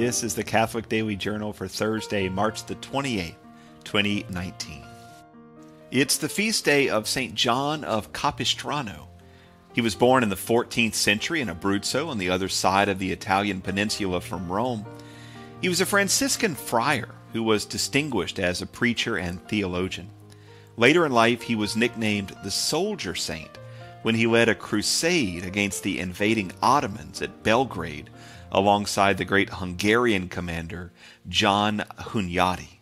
This is the Catholic Daily Journal for Thursday, March the 28th, 2019. It's the feast day of Saint John of Capistrano. He was born in the 14th century in Abruzzo on the other side of the Italian peninsula from Rome. He was a Franciscan friar who was distinguished as a preacher and theologian. Later in life, he was nicknamed the Soldier Saint when he led a crusade against the invading Ottomans at Belgrade alongside the great Hungarian commander John Hunyadi.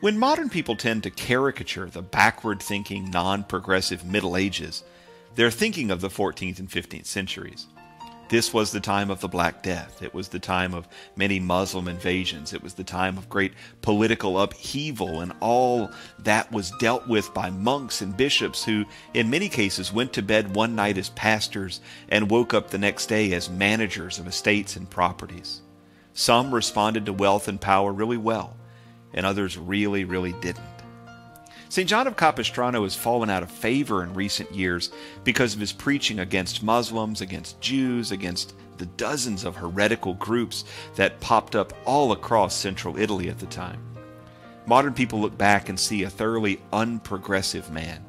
When modern people tend to caricature the backward-thinking, non-progressive Middle Ages, they're thinking of the 14th and 15th centuries. This was the time of the Black Death. It was the time of many Muslim invasions. It was the time of great political upheaval, and all that was dealt with by monks and bishops who, in many cases, went to bed one night as pastors and woke up the next day as managers of estates and properties. Some responded to wealth and power really well, and others really, didn't. St. John of Capistrano has fallen out of favor in recent years because of his preaching against Muslims, against Jews, against the dozens of heretical groups that popped up all across central Italy at the time. Modern people look back and see a thoroughly unprogressive man.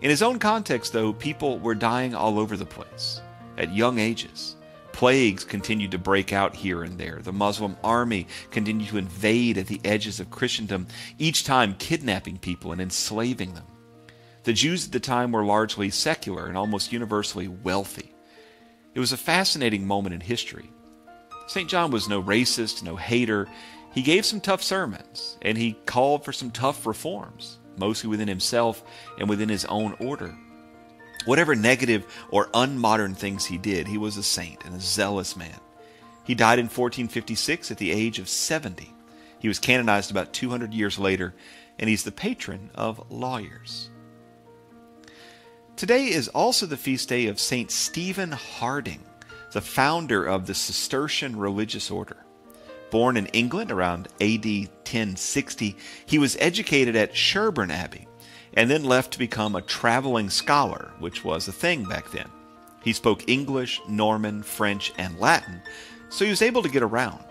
In his own context, though, people were dying all over the place at young ages. Plagues continued to break out here and there. The Muslim army continued to invade at the edges of Christendom, each time kidnapping people and enslaving them. The Jews at the time were largely secular and almost universally wealthy. It was a fascinating moment in history. St. John was no racist, no hater. He gave some tough sermons, and he called for some tough reforms, mostly within himself and within his own order. Whatever negative or unmodern things he did, he was a saint and a zealous man. He died in 1456 at the age of 70. He was canonized about 200 years later, and he's the patron of lawyers. Today is also the feast day of Saint Stephen Harding, the founder of the Cistercian religious order. Born in England around AD 1060, he was educated at Sherbourne Abbey, and then left to become a traveling scholar, which was a thing back then. He spoke English, Norman, French, and Latin, so he was able to get around.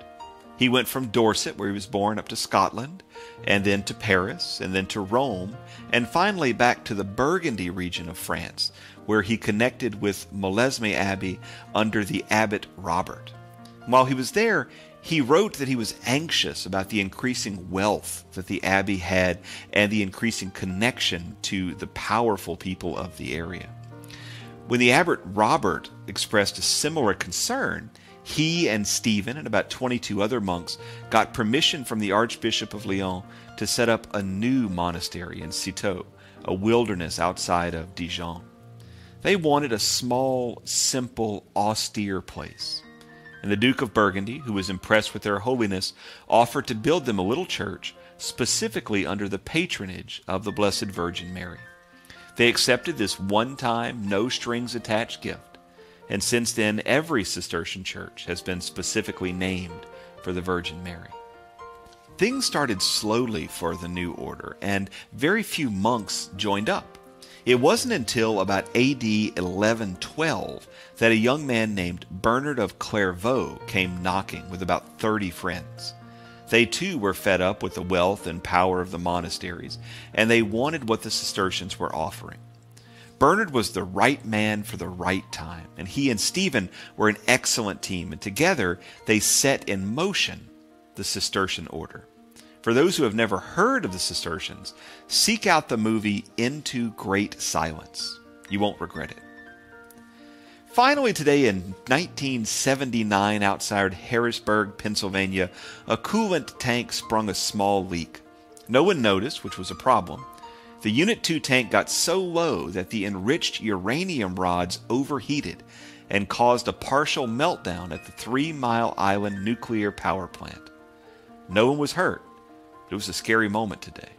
He went from Dorset, where he was born, up to Scotland, and then to Paris, and then to Rome, and finally back to the Burgundy region of France, where he connected with Molesme Abbey under the abbot Robert. While he was there, he wrote that he was anxious about the increasing wealth that the abbey had and the increasing connection to the powerful people of the area. When the abbot Robert expressed a similar concern, he and Stephen and about 22 other monks got permission from the Archbishop of Lyon to set up a new monastery in Citeaux, a wilderness outside of Dijon. They wanted a small, simple, austere place. And the Duke of Burgundy, who was impressed with their holiness, offered to build them a little church specifically under the patronage of the Blessed Virgin Mary. They accepted this one-time, no-strings-attached gift, and since then every Cistercian church has been specifically named for the Virgin Mary. Things started slowly for the new order, and very few monks joined up. It wasn't until about AD 1112 that a young man named Bernard of Clairvaux came knocking with about 30 friends. They too were fed up with the wealth and power of the monasteries, and they wanted what the Cistercians were offering. Bernard was the right man for the right time, and he and Stephen were an excellent team, and together they set in motion the Cistercian order. For those who have never heard of the Cistercians, seek out the movie Into Great Silence. You won't regret it. Finally, today in 1979, outside Harrisburg, Pennsylvania, a coolant tank sprung a small leak. No one noticed, which was a problem. The Unit 2 tank got so low that the enriched uranium rods overheated and caused a partial meltdown at the 3 Mile Island nuclear power plant. No one was hurt. It was a scary moment today.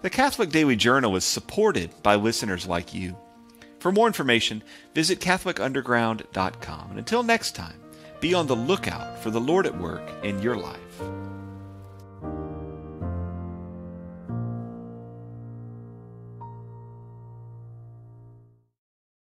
The Catholic Daily Journal is supported by listeners like you. For more information, visit CatholicUnderground.com. And until next time, be on the lookout for the Lord at work in your life.